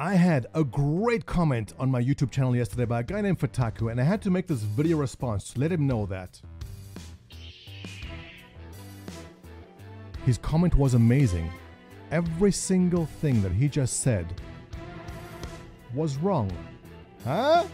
I had a great comment on my YouTube channel yesterday by a guy named Fataku, and I had to make this video response to let him know that. His comment was amazing. Every single thing that he just said was wrong. Huh?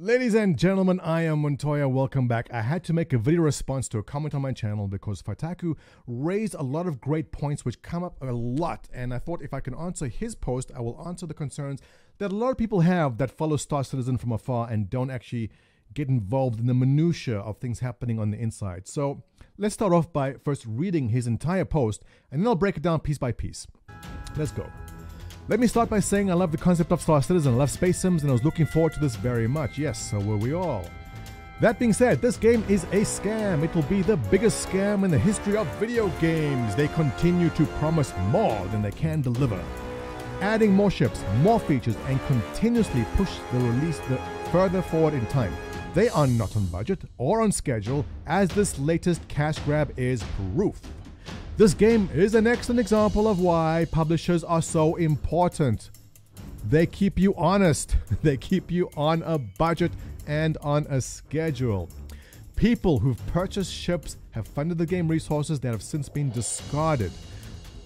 Ladies and gentlemen, I am Montoya. Welcome back. I had to make a video response to a comment on my channel because Fataku raised a lot of great points which come up a lot, and I thought if I can answer his post, I will answer the concerns that a lot of people have that follow Star Citizen from afar and don't actually get involved in the minutiae of things happening on the inside. So let's start off by first reading his entire post, and then I'll break it down piece by piece. Let's go. Let me start by saying I love the concept of Star Citizen, I love space sims, and I was looking forward to this very much. Yes, so were we all. That being said, this game is a scam. It will be the biggest scam in the history of video games. They continue to promise more than they can deliver, adding more ships, more features, and continuously push the release further forward in time. They are not on budget or on schedule, as this latest cash grab is proof. This game is an excellent example of why publishers are so important. They keep you honest, they keep you on a budget and on a schedule. People who've purchased ships have funded the game resources that have since been discarded.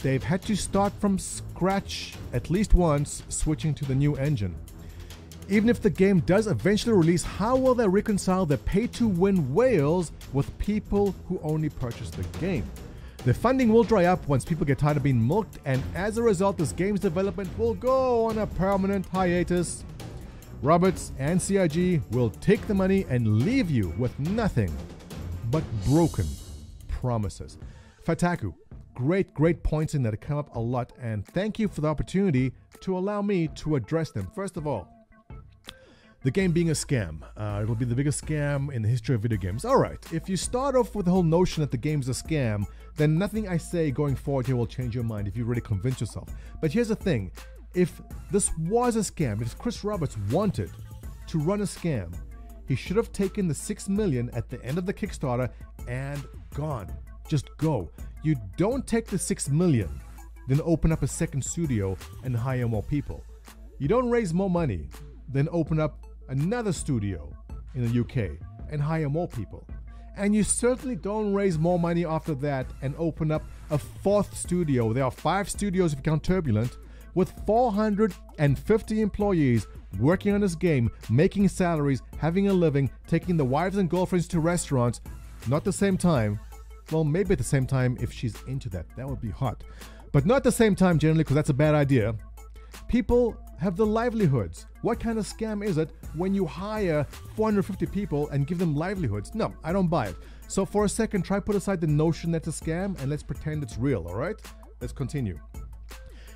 They've had to start from scratch at least once, switching to the new engine. Even if the game does eventually release, how will they reconcile their pay-to-win whales with people who only purchased the game? The funding will dry up once people get tired of being milked, and as a result, this game's development will go on a permanent hiatus. Roberts and CIG will take the money and leave you with nothing but broken promises. Fataku, great points in that come up a lot, and thank you for the opportunity to allow me to address them. First of all, the game being a scam. It'll be the biggest scam in the history of video games. Alright, if you start off with the whole notion that the game's a scam, then nothing I say going forward here will change your mind if you really convince yourself. But here's the thing, if this was a scam, if Chris Roberts wanted to run a scam, he should have taken the $6 million at the end of the Kickstarter and gone. Just go. You don't take the $6 million, then open up a second studio and hire more people. You don't raise more money, then open up another studio in the UK and hire more people. And you certainly don't raise more money after that and open up a fourth studio. There are 5 studios if you count Turbulent, with 450 employees working on this game, making salaries, having a living, taking the wives and girlfriends to restaurants, not the same time. Well, maybe at the same time if she's into that. That would be hot. But not the same time generally, because that's a bad idea. People have the livelihoods. What kind of scam is it when you hire 450 people and give them livelihoods? No, I don't buy it. So for a second, try put aside the notion that's a scam and let's pretend it's real, all right? Let's continue.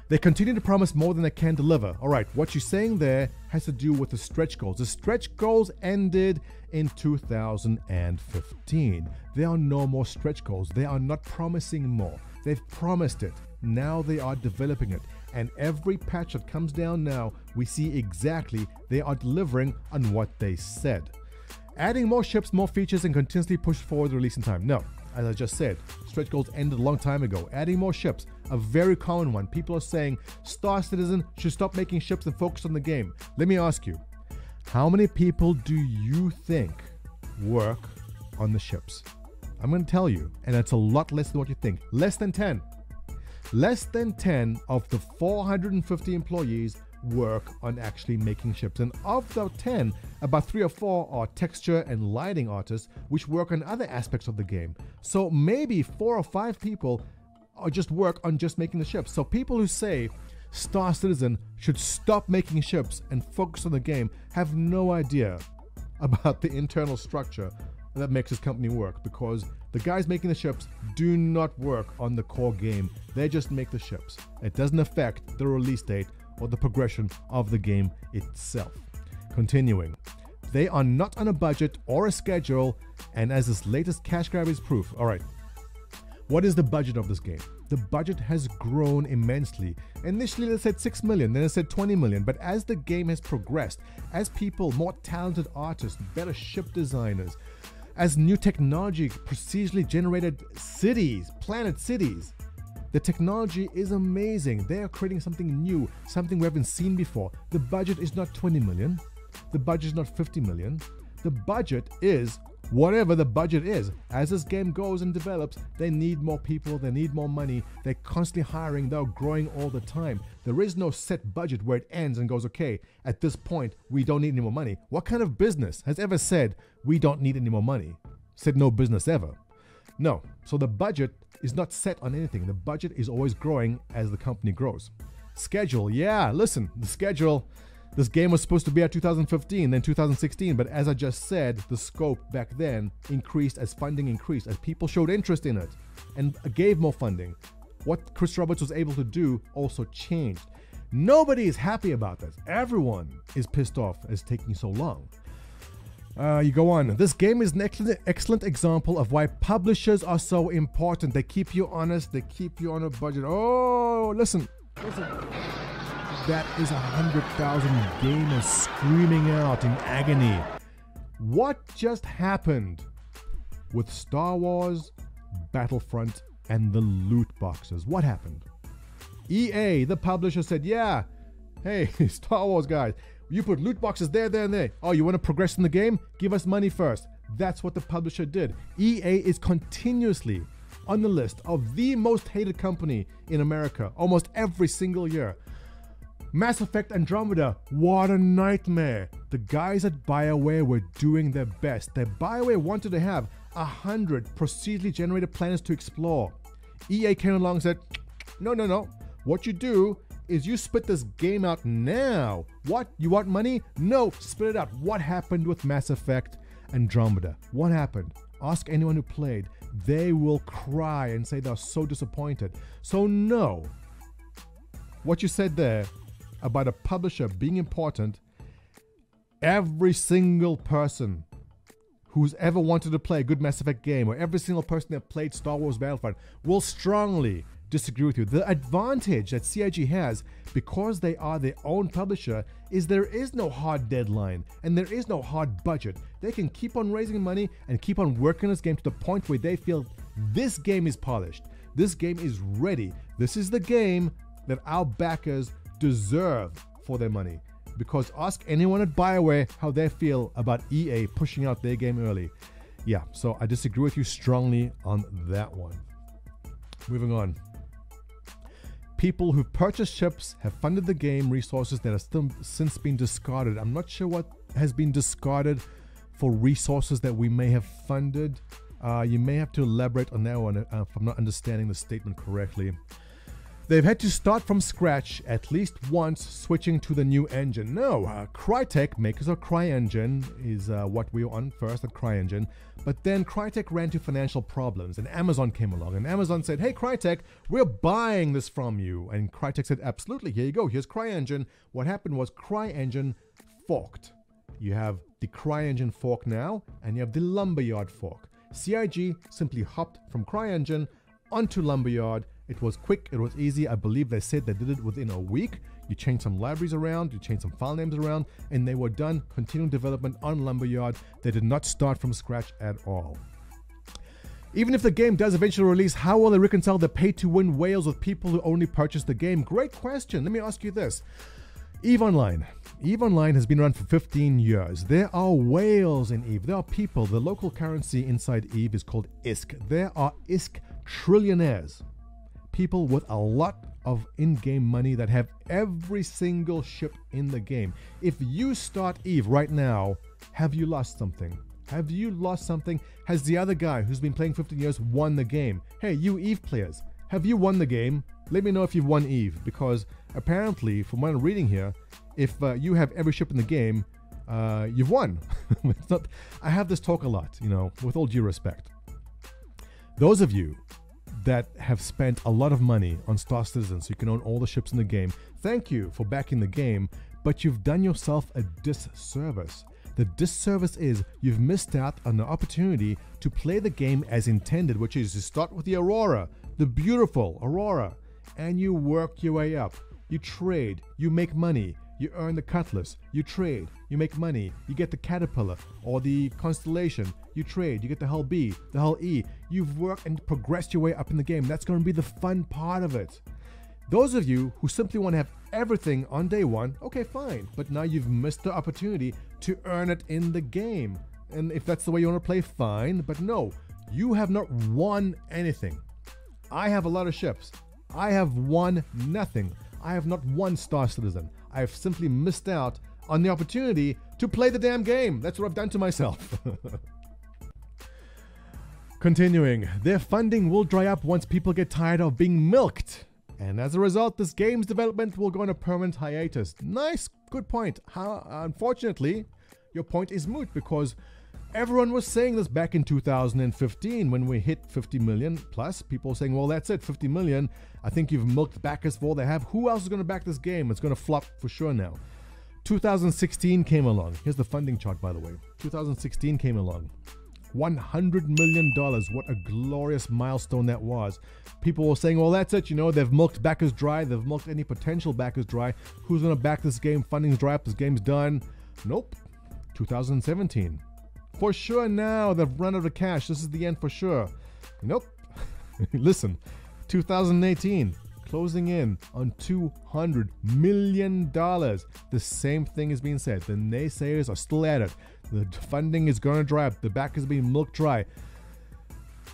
They continue to promise more than they can deliver. All right, what you're saying there has to do with the stretch goals. The stretch goals ended in 2015. There are no more stretch goals. They are not promising more. They've promised it. Now they are developing it. And every patch that comes down now, we see exactly they are delivering on what they said. Adding more ships, more features, and continuously push forward the release in time. No, as I just said, stretch goals ended a long time ago. Adding more ships, a very common one. People are saying Star Citizen should stop making ships and focus on the game. Let me ask you, how many people do you think work on the ships? I'm going to tell you, and it's a lot less than what you think. Less than 10. Less than 10 of the 450 employees work on actually making ships, and of the 10, about 3 or 4 are texture and lighting artists, which work on other aspects of the game. So maybe 4 or 5 people are just work on just making the ships. So people who say Star Citizen should stop making ships and focus on the game have no idea about the internal structure that makes this company work, because the guys making the ships do not work on the core game. They just make the ships. It doesn't affect the release date or the progression of the game itself. Continuing, they are not on a budget or a schedule, and as this latest cash grab is proof. All right, what is the budget of this game? The budget has grown immensely. Initially, they said $6 million, then they said $20 million, but as the game has progressed, as people, more talented artists, better ship designers, as new technology procedurally generated cities, planet cities, The technology is amazing. They are creating something new, something we haven't seen before. The budget is not 20 million. The budget is not 50 million. The budget is whatever the budget is. As this game goes and develops, they need more people, they need more money. They're constantly hiring, they're growing all the time. There is no set budget where it ends and goes, okay, at this point, we don't need any more money. What kind of business has ever said, we don't need any more money? Said no business ever. No, so the budget is not set on anything. The budget is always growing as the company grows. Schedule, yeah, listen, the schedule. This game was supposed to be out 2015, then 2016, but as I just said, the scope back then increased as funding increased, as people showed interest in it and gave more funding. What Chris Roberts was able to do also changed. Nobody is happy about this. Everyone is pissed off as taking so long. You go on. This game is an excellent example of why publishers are so important. They keep you honest, they keep you on a budget. Oh, listen. Listen. That is 100,000 gamers screaming out in agony. What just happened with Star Wars, Battlefront, and the loot boxes? What happened? EA, the publisher, said, yeah, hey, Star Wars guys, you put loot boxes there, and there. Oh, you want to progress in the game? Give us money first. That's what the publisher did. EA is continuously on the list of the most hated company in America almost every single year. Mass Effect Andromeda, what a nightmare. The guys at BioWare were doing their best. Their BioWare wanted to have 100 procedurally generated planets to explore. EA came along and said, no, no, no. What you do is you spit this game out now. What, you want money? No, spit it out. What happened with Mass Effect Andromeda? What happened? Ask anyone who played. They will cry and say they're so disappointed. So no, what you said there about a publisher being important, every single person who's ever wanted to play a good Mass Effect game or every single person that played Star Wars Battlefront will strongly disagree with you. The advantage that CIG has, because they are their own publisher, is there is no hard deadline and there is no hard budget. They can keep on raising money and keep on working this game to the point where they feel this game is polished, this game is ready, this is the game that our backers deserve for their money. Because ask anyone at BioWare how they feel about EA pushing out their game early. Yeah, so I disagree with you strongly on that one. Moving on. People who purchased ships have funded the game resources that have still since been discarded. I'm not sure what has been discarded for resources that we may have funded. You may have to elaborate on that one if I'm not understanding the statement correctly. They've had to start from scratch at least once, switching to the new engine. No, Crytek, makers of CryEngine, is what we were on first at CryEngine. But then Crytek ran into financial problems and Amazon came along. And Amazon said, hey Crytek, we're buying this from you. And Crytek said, absolutely, here you go, here's CryEngine. What happened was CryEngine forked. You have the CryEngine fork now, and you have the Lumberyard fork. CIG simply hopped from CryEngine onto Lumberyard. It was quick, it was easy. I believe they said they did it within a week. You change some libraries around, you change some file names around, and they were done. Continuing development on Lumberyard. They did not start from scratch at all. Even if the game does eventually release, how will they reconcile the pay-to-win whales with people who only purchased the game? Great question. Let me ask you this. EVE Online. EVE Online has been around for 15 years. There are whales in EVE. There are people. The local currency inside EVE is called ISK. There are ISK trillionaires. People with a lot of in-game money that have every single ship in the game. If you start EVE right now, have you lost something? Have you lost something? Has the other guy who's been playing 15 years won the game? Hey, you EVE players, have you won the game? Let me know if you've won EVE, because apparently, from what I'm reading here, if you have every ship in the game, you've won. It's not, I have this talk a lot, you know, with all due respect. Those of you that have spent a lot of money on Star Citizen so you can own all the ships in the game, thank you for backing the game, but you've done yourself a disservice. The disservice is you've missed out on the opportunity to play the game as intended, which is you start with the Aurora, the beautiful Aurora, and you work your way up. You trade, you make money, you earn the Cutlass, you trade, you make money, you get the Caterpillar or the Constellation, you trade, you get the Hull B, the Hull E. You've worked and progressed your way up in the game. That's going to be the fun part of it. Those of you who simply want to have everything on day one, okay, fine. But now you've missed the opportunity to earn it in the game. And if that's the way you want to play, fine. But no, you have not won anything. I have a lot of ships. I have won nothing. I have not won Star Citizen. I have simply missed out on the opportunity to play the damn game. That's what I've done to myself. Continuing, their funding will dry up once people get tired of being milked. And as a result, this game's development will go on a permanent hiatus. Nice, good point. Unfortunately, your point is moot because everyone was saying this back in 2015 when we hit 50 million plus. People saying, well, that's it, 50 million. I think you've milked backers for all they have. Who else is going to back this game? It's going to flop for sure now. 2016 came along. Here's the funding chart, by the way. 2016 came along. $100 million. What a glorious milestone that was. People were saying, well, that's it. You know, they've milked backers dry. They've milked any potential backers dry. Who's going to back this game? Funding's dry up. This game's done. Nope. 2017. For sure now, they've run out of cash. This is the end for sure. Nope. Listen, 2018. Closing in on $200 million. The same thing is being said. The naysayers are still at it. The funding is going to dry up. The back is being milked dry.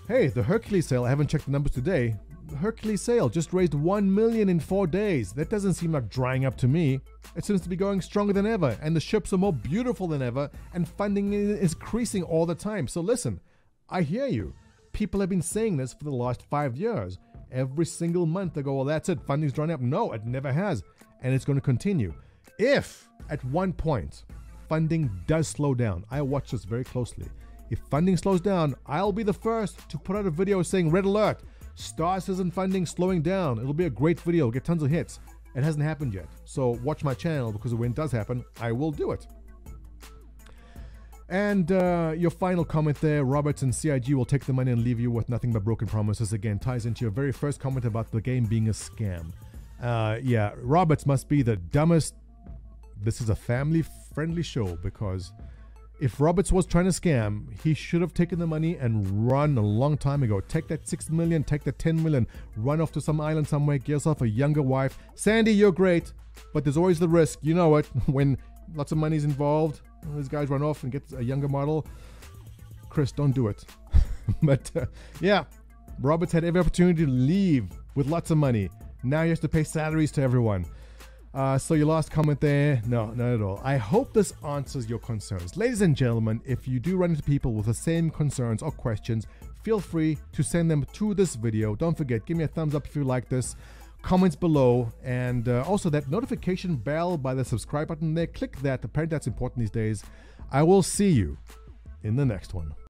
Hey, the Hercules sale, I haven't checked the numbers today. The Hercules sale just raised $1 million in 4 days. That doesn't seem like drying up to me. It seems to be going stronger than ever. And the ships are more beautiful than ever. And funding is increasing all the time. So listen, I hear you. People have been saying this for the last 5 years. Every single month they go, well, that's it, funding's drying up. No, it never has. And it's going to continue. If at one point funding does slow down, I watch this very closely. If funding slows down, I'll be the first to put out a video saying, red alert, Star Citizen funding slowing down. It'll be a great video, get tons of hits. It hasn't happened yet. So watch my channel because when it does happen, I will do it. And your final comment there, Roberts and CIG will take the money and leave you with nothing but broken promises. Again, ties into your very first comment about the game being a scam. Yeah, Roberts must be the dumbest. This is a family-friendly show because if Roberts was trying to scam, he should have taken the money and run a long time ago. Take that $6 million, take that $10 million, run off to some island somewhere, get yourself a younger wife. Sandy, you're great, but there's always the risk. You know it, when lots of money's involved. These guys run off and get a younger model. Chris, don't do it. But yeah, Roberts had every opportunity to leave with lots of money. Now he has to pay salaries to everyone. So your last comment there, no, not at all. I hope this answers your concerns. Ladies and gentlemen, if you do run into people with the same concerns or questions, feel free to send them to this video. Don't forget, give me a thumbs up if you like this. Comments below, and also that notification bell by the subscribe button there. Click that. Apparently that's important these days. I will see you in the next one.